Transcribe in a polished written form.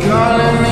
calling me.